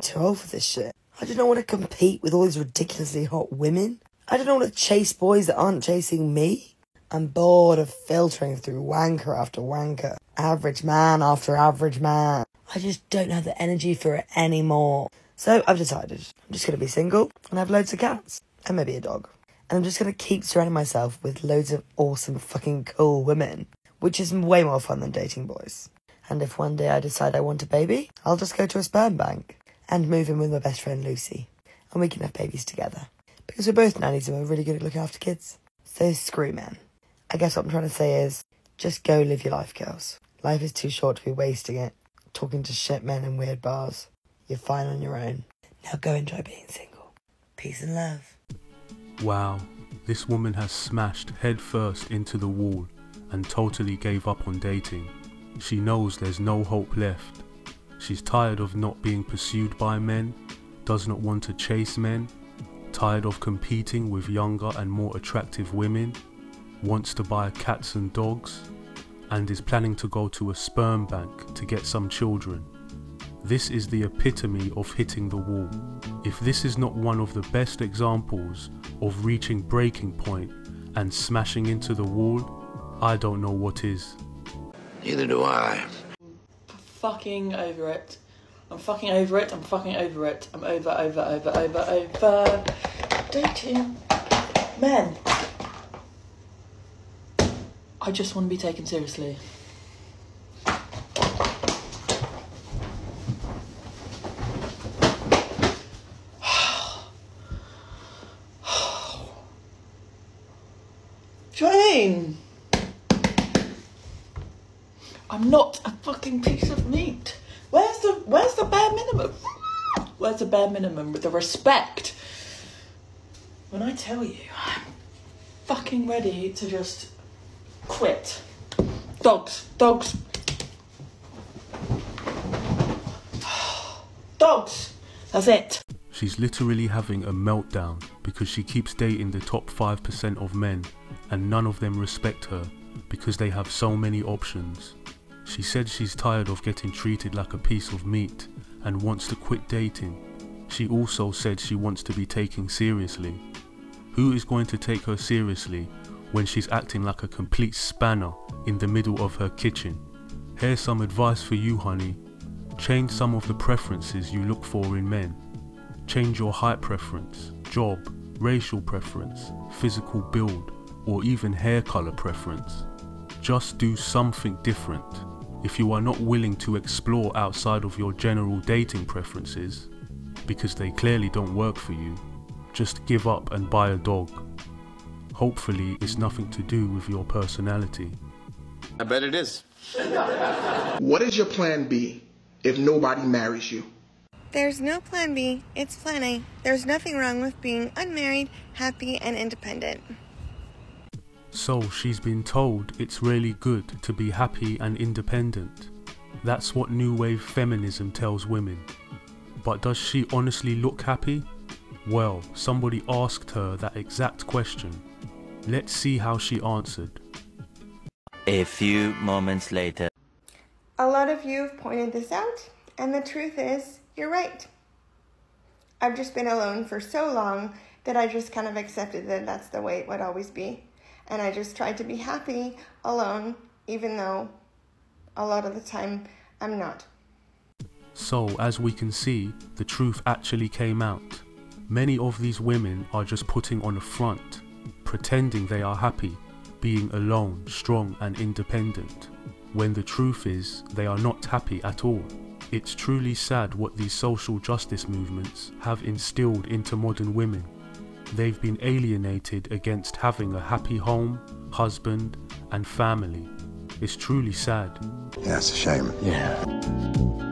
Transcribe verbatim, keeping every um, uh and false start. too old for this shit. I just don't want to compete with all these ridiculously hot women. I don't want to chase boys that aren't chasing me. I'm bored of filtering through wanker after wanker, average man after average man. I just don't have the energy for it anymore. So I've decided I'm just going to be single and have loads of cats and maybe a dog. And I'm just going to keep surrounding myself with loads of awesome fucking cool women, which is way more fun than dating boys. And if one day I decide I want a baby, I'll just go to a sperm bank and move in with my best friend Lucy. And we can have babies together. Because we're both nannies and we're really good at looking after kids. So screw men. I guess what I'm trying to say is, just go live your life, girls. Life is too short to be wasting it talking to shit men in weird bars. You're fine on your own. Now go enjoy being single. Peace and love. Wow, this woman has smashed headfirst into the wall and totally gave up on dating. She knows there's no hope left. She's tired of not being pursued by men, does not want to chase men, tired of competing with younger and more attractive women, wants to buy cats and dogs, and is planning to go to a sperm bank to get some children. This is the epitome of hitting the wall. If this is not one of the best examples of reaching breaking point and smashing into the wall, I don't know what is. Neither do I. I'm fucking over it. I'm fucking over it. I'm fucking over it. I'm over, over, over, over, over. Dating men. I just want to be taken seriously. Do you know what I mean? I'm not a fucking piece of meat. Where's the where's the bare minimum? Where's the bare minimum with the respect? When I tell you, I'm fucking ready to just quit. Dogs, dogs, dogs. That's it. She's literally having a meltdown because she keeps dating the top five percent of men and none of them respect her because they have so many options. She said she's tired of getting treated like a piece of meat and wants to quit dating. She also said she wants to be taken seriously. Who is going to take her seriously when she's acting like a complete spanner in the middle of her kitchen? Here's some advice for you, honey. Change some of the preferences you look for in men. Change your height preference, job, racial preference, physical build, or even hair color preference. Just do something different. If you are not willing to explore outside of your general dating preferences, because they clearly don't work for you, just give up and buy a dog. Hopefully it's nothing to do with your personality. I bet it is. What is your plan B if nobody marries you? There's no plan B, it's plan A. There's nothing wrong with being unmarried, happy and independent. So she's been told it's really good to be happy and independent. That's what new wave feminism tells women. But does she honestly look happy? Well, somebody asked her that exact question. Let's see how she answered. A few moments later. A lot of you have pointed this out, and the truth is, you're right. I've just been alone for so long that I just kind of accepted that that's the way it would always be. And I just tried to be happy alone, even though a lot of the time I'm not. So, as we can see, the truth actually came out. Many of these women are just putting on a front, pretending they are happy, being alone, strong and independent, when the truth is they are not happy at all. It's truly sad what these social justice movements have instilled into modern women. They've been alienated against having a happy home, husband and family. It's truly sad. That's a shame. Yeah.